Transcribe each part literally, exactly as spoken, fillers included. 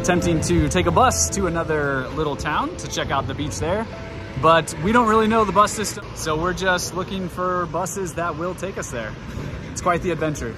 attempting to take a bus to another little town to check out the beach there. But we don't really know the bus system, so we're just looking for buses that will take us there. It's quite the adventure.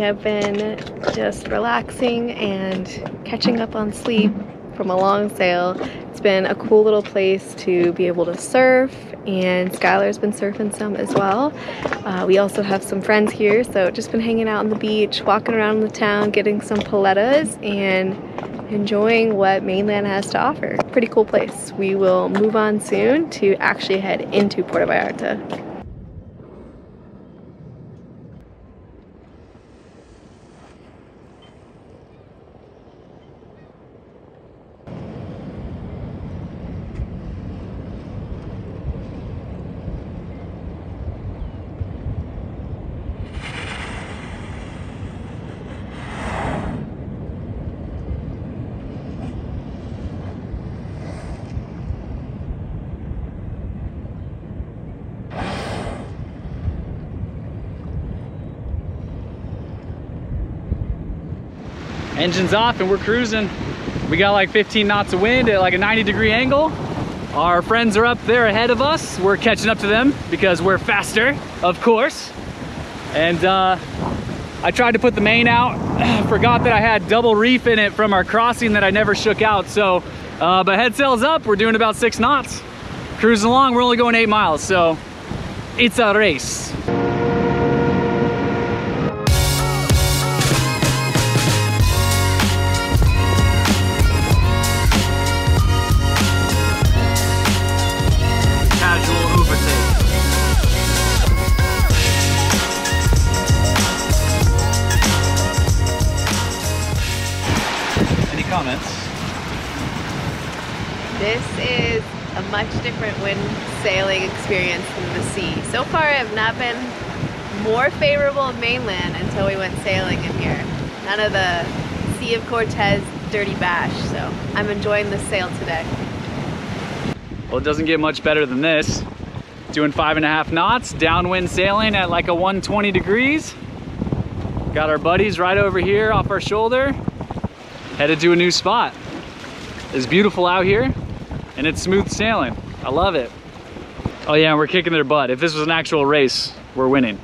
I've been just relaxing and catching up on sleep from a long sail. It's been a cool little place to be able to surf, and Skylar's been surfing some as well. Uh, we also have some friends here, so just been hanging out on the beach, walking around the town, getting some paletas, and enjoying what mainland has to offer. Pretty cool place. We will move on soon to actually head into Puerto Vallarta. Engine's off and we're cruising. We got like fifteen knots of wind at like a ninety degree angle. Our friends are up there ahead of us. We're catching up to them because we're faster, of course. And uh, I tried to put the main out. Forgot that I had double reef in it from our crossing that I never shook out. So, uh, but head sail's up. We're doing about six knots. Cruising along, we're only going eight miles. So it's a race. This is a much different wind sailing experience than the sea. So far I've not been more favorable mainland until we went sailing in here. None of the Sea of Cortez dirty bash, so I'm enjoying this sail today. Well, it doesn't get much better than this. Doing five and a half knots, downwind sailing at like a one twenty degrees. Got our buddies right over here off our shoulder. Headed to a new spot. It's beautiful out here and it's smooth sailing. I love it. Oh yeah, we're kicking their butt. If this was an actual race, we're winning.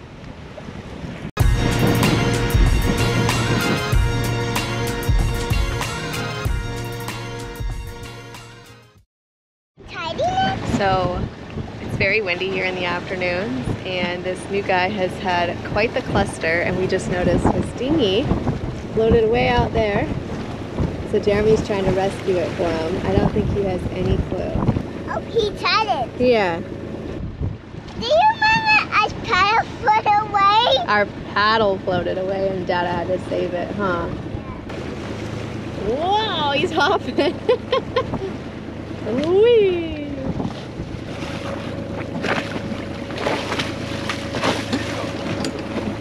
So it's very windy here in the afternoons, and this new guy has had quite the cluster, and we just noticed his dinghy floated way out there. So Jeremy's trying to rescue it for him. I don't think he has any clue. Oh, he tried it. Yeah. Do you remember our paddle floated away? Our paddle floated away and Dada had to save it, huh? Wow, he's hopping. Whee!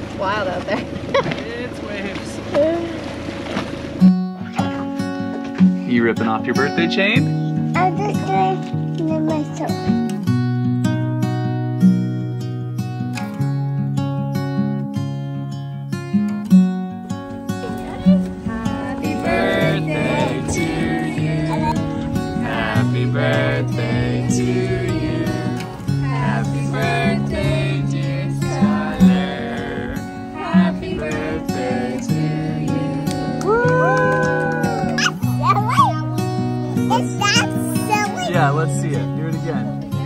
It's wild out there. It's waves. You ripping off your birthday chain? I'm just doing it myself. Happy birthday to you. Happy birthday to you. Happy birthday, dear Skylar. Happy birthday to you. Woo! Yeah, let's see it. Do it again.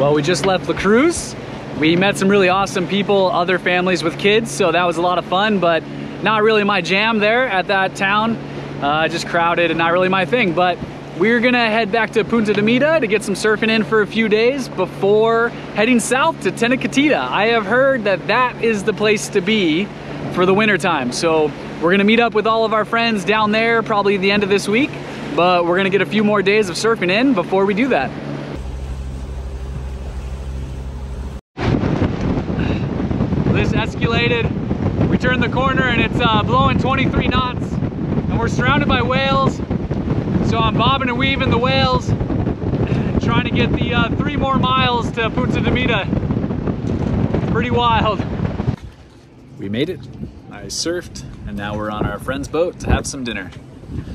Well, we just left La Cruz. We met some really awesome people, other families with kids, so that was a lot of fun, but not really my jam there at that town. Uh, just crowded and not really my thing, but we're gonna head back to Punta de Mita to get some surfing in for a few days before heading south to Tenacatita. I have heard that that is the place to be for the winter time. So we're gonna meet up with all of our friends down there probably the end of this week, but we're gonna get a few more days of surfing in before we do that. This escalated. We turned the corner and it's uh, blowing twenty-three knots and we're surrounded by whales. So I'm bobbing and weaving the whales, trying to get the uh, three more miles to Punta de Mita. Pretty wild. We made it. I surfed, and now we're on our friend's boat to have some dinner.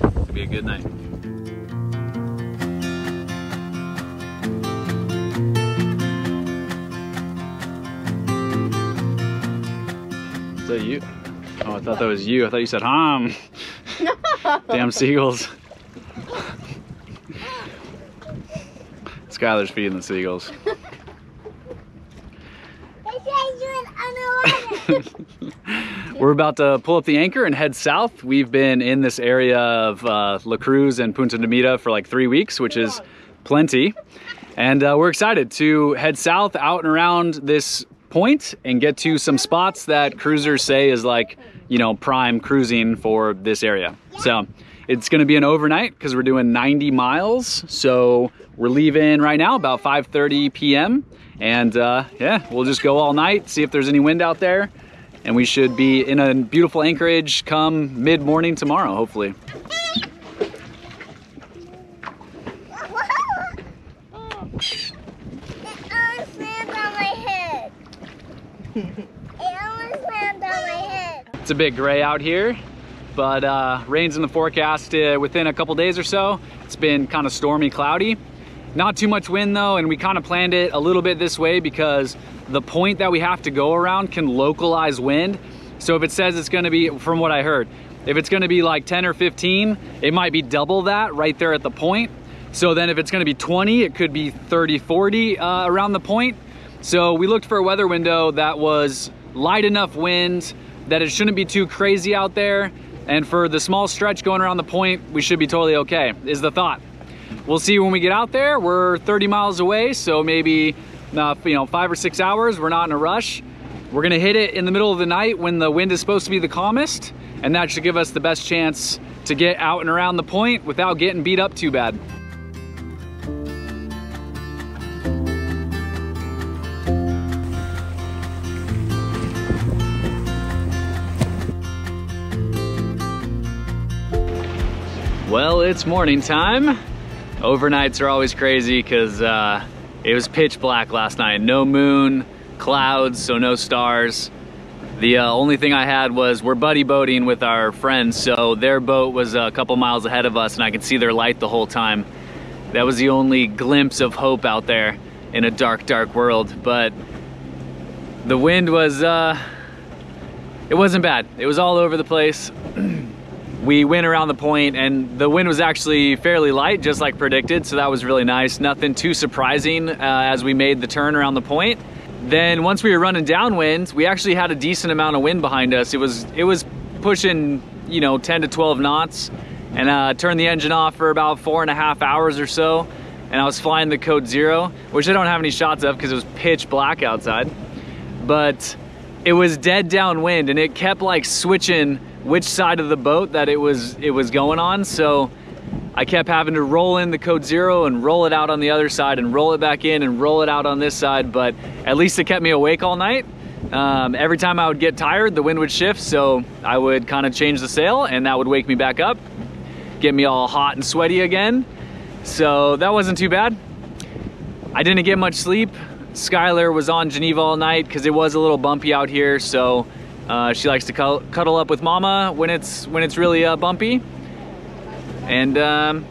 It'll be a good night. Is that you? Oh, I thought that was you. I thought you said, hum. No. Damn seagulls. Skylar's feeding the seagulls. We're about to pull up the anchor and head south. We've been in this area of uh, La Cruz and Punta de Mita for like three weeks, which is plenty. And uh, we're excited to head south out and around this point and get to some spots that cruisers say is like, you know, prime cruising for this area. So it's gonna be an overnight because we're doing ninety miles. So we're leaving right now about five thirty p m And uh, yeah, we'll just go all night, see if there's any wind out there. And we should be in a beautiful anchorage come mid-morning tomorrow, hopefully. It almost landed on my head. It almost landed on my head. It's a bit gray out here, but uh, rain's in the forecast uh, within a couple days or so. It's been kind of stormy, cloudy. Not too much wind though, and we kind of planned it a little bit this way because the point that we have to go around can localize wind. So if it says it's gonna be, from what I heard, if it's gonna be like ten or fifteen, it might be double that right there at the point. So then if it's gonna be twenty, it could be thirty, forty uh, around the point. So we looked for a weather window that was light enough wind that it shouldn't be too crazy out there. And for the small stretch going around the point, we should be totally okay, is the thought. We'll see when we get out there. We're thirty miles away, so maybe uh, you know, five or six hours. We're not in a rush. We're gonna hit it in the middle of the night when the wind is supposed to be the calmest, and that should give us the best chance to get out and around the point without getting beat up too bad. Well, it's morning time. Overnights are always crazy because uh, it was pitch black last night. No moon, clouds, so no stars. The uh, only thing I had was we're buddy boating with our friends, so their boat was a couple miles ahead of us and I could see their light the whole time. That was the only glimpse of hope out there in a dark, dark world. But the wind was, uh, it wasn't bad. It was all over the place. We went around the point and the wind was actually fairly light, just like predicted, so that was really nice. Nothing too surprising uh, as we made the turn around the point. Then once we were running downwind, we actually had a decent amount of wind behind us. It was it was pushing, you know, ten to twelve knots, and uh, turned the engine off for about four and a half hours or so, and I was flying the Code Zero, which I don't have any shots of because it was pitch black outside, but it was dead downwind and it kept like switching which side of the boat that it was it was going on. So I kept having to roll in the Code Zero and roll it out on the other side and roll it back in and roll it out on this side, but at least it kept me awake all night. Um, every time I would get tired, the wind would shift, so I would kind of change the sail and that would wake me back up, get me all hot and sweaty again. So that wasn't too bad. I didn't get much sleep. Skylar was on Geneva all night because it was a little bumpy out here, so Uh, she likes to cuddle up with mama when it's when it's really uh, bumpy. And um,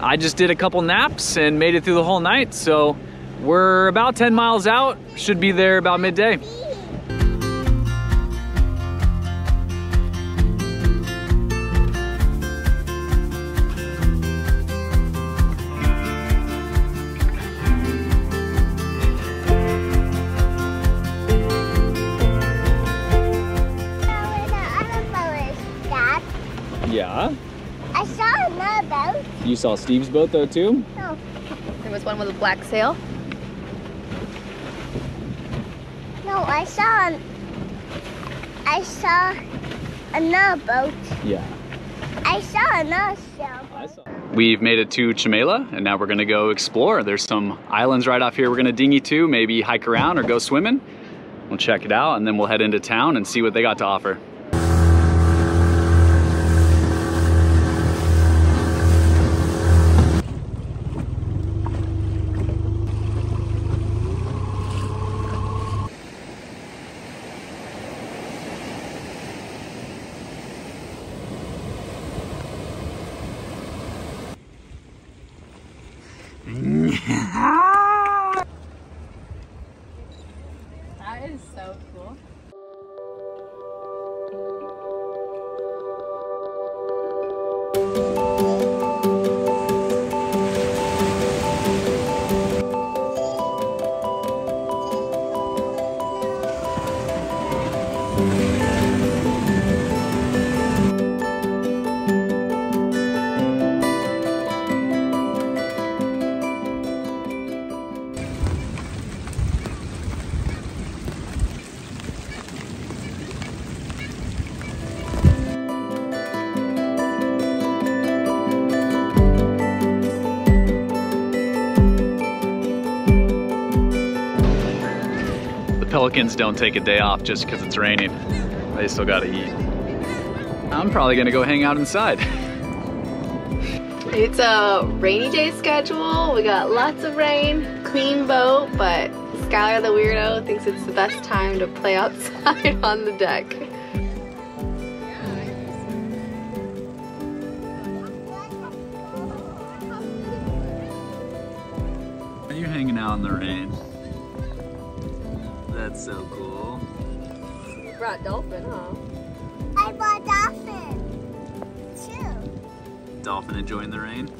I just did a couple naps and made it through the whole night. So we're about ten miles out, should be there about midday. You saw Steve's boat though too? No. There was one with a black sail. No, I saw I saw another boat. Yeah. I saw another sailboat. We've made it to Chimela, and now we're gonna go explore. There's some islands right off here we're gonna dinghy to, maybe hike around or go swimming. We'll check it out, and then we'll head into town and see what they got to offer. That is so cool. Pelicans don't take a day off just because it's raining. They still gotta eat. I'm probably gonna go hang out inside. It's a rainy day schedule. We got lots of rain, clean boat, but Skylar the weirdo thinks it's the best time to play outside on the deck. Are you hanging out in the rain? That's so cool. You brought dolphin, huh? I brought dolphin, too. Dolphin enjoying the rain?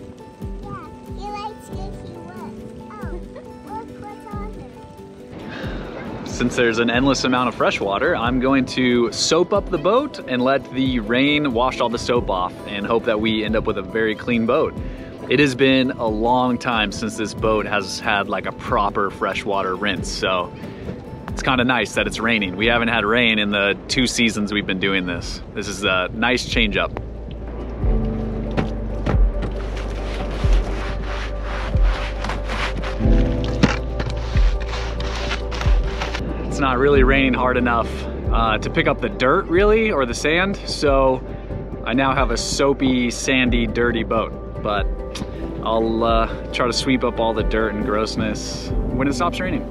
Yeah, he likes Mickey Wood. Oh, look what's on there. Since there's an endless amount of fresh water, I'm going to soap up the boat and let the rain wash all the soap off and hope that we end up with a very clean boat. It has been a long time since this boat has had like a proper freshwater rinse, so it's kind of nice that it's raining. We haven't had rain in the two seasons we've been doing this. This is a nice change up. It's not really raining hard enough uh, to pick up the dirt really, or the sand. So I now have a soapy, sandy, dirty boat, but I'll uh, try to sweep up all the dirt and grossness when it stops raining.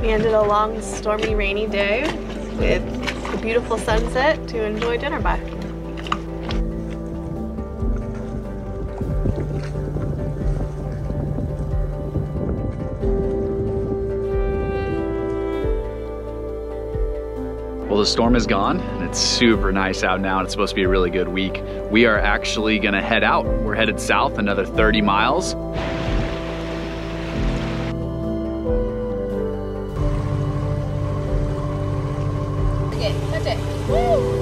We ended a long, stormy, rainy day with a beautiful sunset to enjoy dinner by. Well, the storm is gone and it's super nice out now. It's supposed to be a really good week. We are actually gonna head out. We're headed south another thirty miles. Woo!